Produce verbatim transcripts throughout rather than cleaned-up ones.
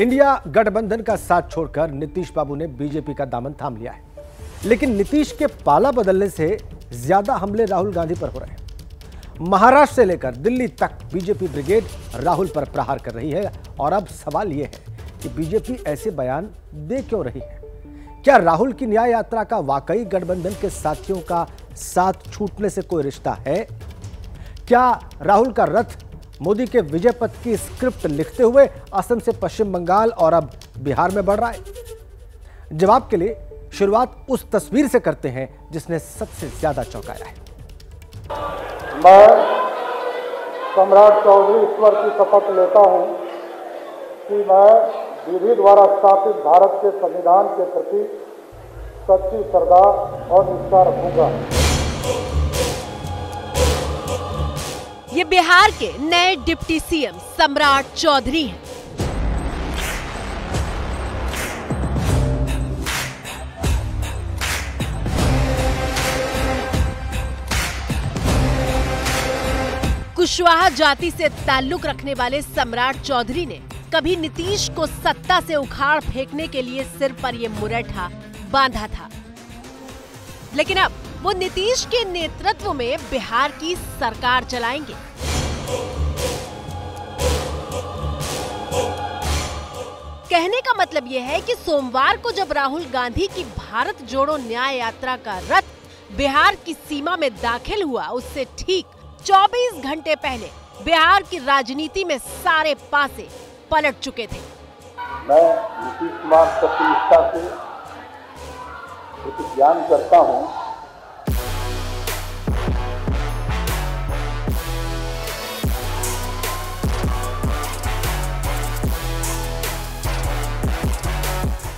India गठबंधन का साथ छोड़कर नीतीश बाबू ने बीजेपी का दामन थाम लिया है, लेकिन नीतीश के पाला बदलने से ज्यादा हमले राहुल गांधी पर हो रहे हैं। महाराष्ट्र से लेकर दिल्ली तक बीजेपी ब्रिगेड राहुल पर प्रहार कर रही है और अब सवाल यह है कि बीजेपी ऐसे बयान दे क्यों रही है। क्या राहुल की न्याय यात्रा का वाकई गठबंधन के साथियों का साथ छूटने से कोई रिश्ता है? क्या राहुल का रथ मोदी के विजय पथ की स्क्रिप्ट लिखते हुए असम से पश्चिम बंगाल और अब बिहार में बढ़ रहा है? जवाब के लिए शुरुआत उस तस्वीर से करते हैं जिसने सबसे ज्यादा चौंकाया है। मैं सम्राट चौधरी ईश्वर की शपथ लेता हूं कि मैं विधि द्वारा स्थापित भारत के संविधान के प्रति सच्ची श्रद्धा और निष्ठा रखूंगा। ये बिहार के नए डिप्टी सीएम सम्राट चौधरी हैं। कुशवाहा जाति से ताल्लुक रखने वाले सम्राट चौधरी ने कभी नीतीश को सत्ता से उखाड़ फेंकने के लिए सिर पर ये मुरैठा बांधा था, लेकिन अब वो नीतीश के नेतृत्व में बिहार की सरकार चलाएंगे। कहने का मतलब ये है कि सोमवार को जब राहुल गांधी की भारत जोड़ो न्याय यात्रा का रथ बिहार की सीमा में दाखिल हुआ, उससे ठीक चौबीस घंटे पहले बिहार की राजनीति में सारे पासे पलट चुके थे। मैं नीतीश कुमार सत्यनिष्ठा से प्रतिज्ञान करता हूं।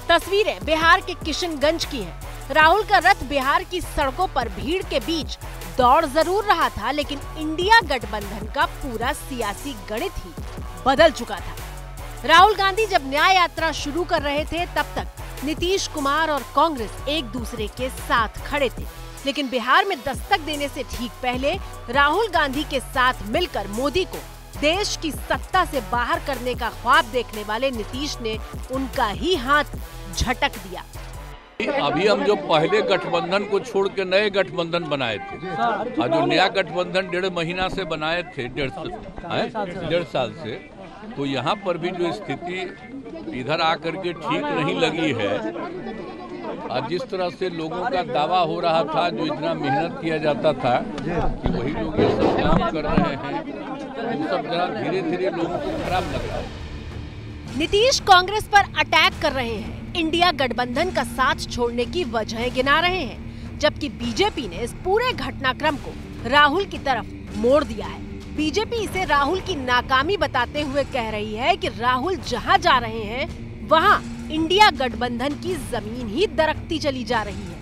तस्वीरें बिहार के किशनगंज की हैं। राहुल का रथ बिहार की सड़कों पर भीड़ के बीच दौड़ जरूर रहा था, लेकिन इंडिया गठबंधन का पूरा सियासी गणित ही बदल चुका था। राहुल गांधी जब न्याय यात्रा शुरू कर रहे थे तब तक नीतीश कुमार और कांग्रेस एक दूसरे के साथ खड़े थे, लेकिन बिहार में दस्तक देने से ठीक पहले राहुल गांधी के साथ मिलकर मोदी को देश की सत्ता से बाहर करने का ख्वाब देखने वाले नीतीश ने उनका ही हाथ झटक दिया। अभी हम जो पहले गठबंधन को छोड़ के नए गठबंधन बनाए थे और जो नया गठबंधन डेढ़ महीना से बनाए थे, डेढ़ डेढ़ साल से, तो यहाँ पर भी जो स्थिति इधर आकर के ठीक नहीं लगी है और जिस तरह से लोगों का दावा हो रहा था, जो इतना मेहनत किया जाता था कि वही लोग ये सब काम कर रहे हैं, वो सब जरा धीरे धीरे लोगों को खराब लग रहा है। नीतीश कांग्रेस पर अटैक कर रहे हैं, इंडिया गठबंधन का साथ छोड़ने की वजहें गिना रहे हैं, जबकि बीजेपी ने इस पूरे घटनाक्रम को राहुल की तरफ मोड़ दिया है। बीजेपी इसे राहुल की नाकामी बताते हुए कह रही है कि राहुल जहां जा रहे हैं वहां इंडिया गठबंधन की जमीन ही दरकती चली जा रही है।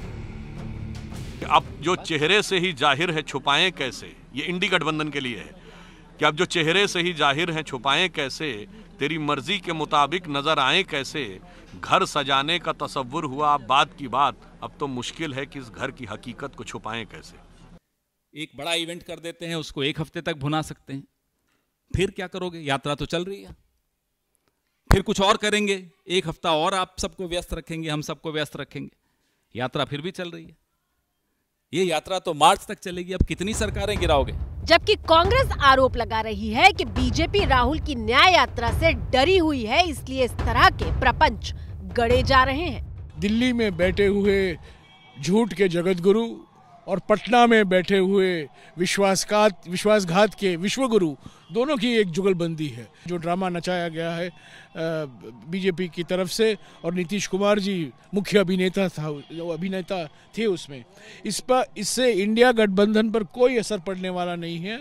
अब जो चेहरे से ही जाहिर है छुपाएं कैसे, ये इंडी गठबंधन के लिए है कि अब जो चेहरे से ही जाहिर हैं छुपाएं कैसे, तेरी मर्जी के मुताबिक नजर आए कैसे। घर सजाने का तस्वुर हुआ बात की बात, अब तो मुश्किल है कि इस घर की हकीकत को छुपाएं कैसे। एक बड़ा इवेंट कर देते हैं, उसको एक हफ्ते तक भुना सकते हैं, फिर क्या करोगे? यात्रा तो चल रही है, फिर कुछ और करेंगे, एक हफ्ता और आप सबको व्यस्त रखेंगे, हम सबको व्यस्त रखेंगे, यात्रा फिर भी चल रही है। ये यात्रा तो मार्च तक चलेगी, अब कितनी सरकारें गिराओगे? जबकि कांग्रेस आरोप लगा रही है कि बीजेपी राहुल की न्याय यात्रा से डरी हुई है, इसलिए इस तरह के प्रपंच गढ़े जा रहे हैं। दिल्ली में बैठे हुए झूठ के जगतगुरु और पटना में बैठे हुए विश्वासघात विश्वासघात के विश्वगुरु, दोनों की एक जुगलबंदी है। जो ड्रामा नचाया गया है बीजेपी की तरफ से, और नीतीश कुमार जी मुख्य अभिनेता था अभिनेता थे उसमें, इस पर इससे इंडिया गठबंधन पर कोई असर पड़ने वाला नहीं है।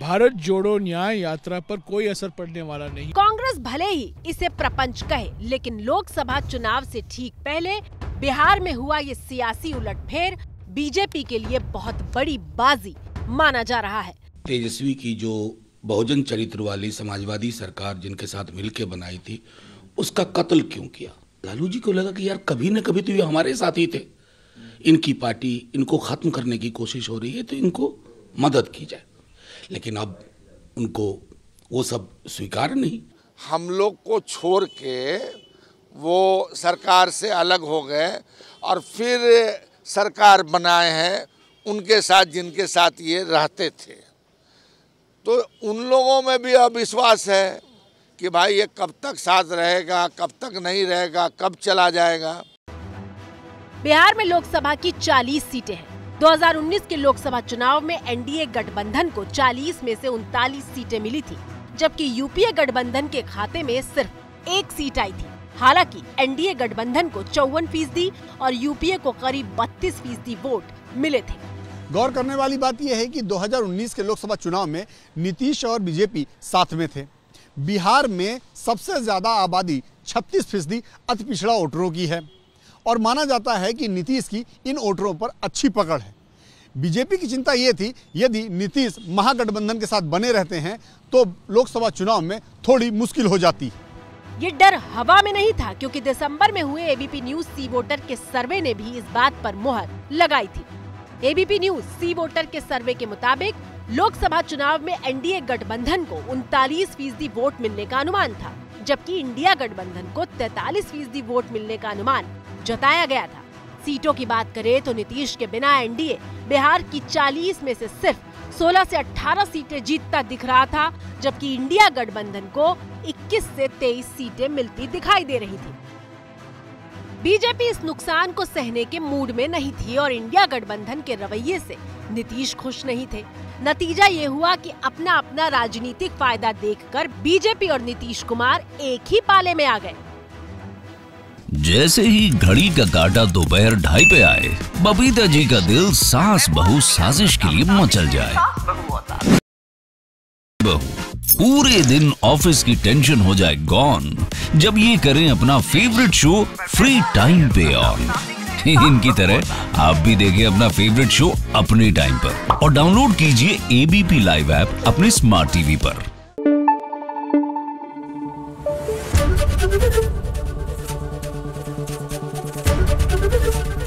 भारत जोड़ो न्याय यात्रा पर कोई असर पड़ने वाला नहीं। कांग्रेस भले ही इसे प्रपंच कहे, लेकिन लोकसभा चुनाव से ठीक पहले बिहार में हुआ ये सियासी उलटफेर बीजेपी के लिए बहुत बड़ी बाजी माना जा रहा है। तेजस्वी की जो बहुजन चरित्र वाली समाजवादी सरकार जिनके साथ मिलकर बनाई थी, उसका कत्ल क्यों किया? लालू जी को लगा कि यार कभी न कभी तो ये हमारे साथ ही थे, इनकी पार्टी, इनको खत्म करने की कोशिश हो रही है, तो इनको मदद की जाए। लेकिन अब उनको वो सब स्वीकार नहीं। हम लोग को छोड़ के वो सरकार से अलग हो गए और फिर सरकार बनाए हैं उनके साथ जिनके साथ ये रहते थे। तो उन लोगों में भी अविश्वास है कि भाई ये कब तक साथ रहेगा, कब तक नहीं रहेगा, कब चला जाएगा। बिहार में लोकसभा की चालीस सीटें हैं। दो हज़ार उन्नीस के लोकसभा चुनाव में एनडीए गठबंधन को चालीस में से उनतालीस सीटें मिली थी, जबकि यूपीए गठबंधन के खाते में सिर्फ एक सीट आई थी। हालांकि एनडीए गठबंधन को चौवन फीसदी और यूपीए को करीब बत्तीस फीसदी वोट मिले थे। गौर करने वाली बात यह है कि दो हज़ार उन्नीस के लोकसभा चुनाव में नीतीश और बीजेपी साथ में थे। बिहार में सबसे ज़्यादा आबादी छत्तीस फीसदी अति पिछड़ा वोटरों की है और माना जाता है कि नीतीश की इन वोटरों पर अच्छी पकड़ है। बीजेपी की चिंता ये थी, यदि नीतीश महागठबंधन के साथ बने रहते हैं तो लोकसभा चुनाव में थोड़ी मुश्किल हो जाती। ये डर हवा में नहीं था, क्योंकि दिसंबर में हुए एबीपी न्यूज सी वोटर के सर्वे ने भी इस बात पर मुहर लगाई थी। एबीपी न्यूज सी वोटर के सर्वे के मुताबिक लोकसभा चुनाव में एनडीए गठबंधन को उनतालीस फीसदी वोट मिलने का अनुमान था, जबकि इंडिया गठबंधन को तैतालीस फीसदी वोट मिलने का अनुमान जताया गया था। सीटों की बात करें तो नीतीश के बिना एनडीए बिहार की चालीस में से सिर्फ सोलह से अठारह सीटें जीतता दिख रहा था, जबकि इंडिया गठबंधन को इक्कीस से तेईस सीटें मिलती दिखाई दे रही थी। बीजेपी इस नुकसान को सहने के मूड में नहीं थी और इंडिया गठबंधन के रवैये से नीतीश खुश नहीं थे। नतीजा ये हुआ कि अपना अपना राजनीतिक फायदा देखकर बीजेपी और नीतीश कुमार एक ही पाले में आ गए। जैसे ही घड़ी का काटा दोपहर ढाई पे आए, बबीता जी का दिल सास बहू साजिश के लिए मचल जाए। पूरे दिन ऑफिस की टेंशन हो जाए गॉन, जब ये करें अपना फेवरेट शो फ्री टाइम पे ऑन। इनकी तरह आप भी देखें अपना फेवरेट शो अपने टाइम पर और डाउनलोड कीजिए एबीपी लाइव ऐप अपने स्मार्ट टीवी पर।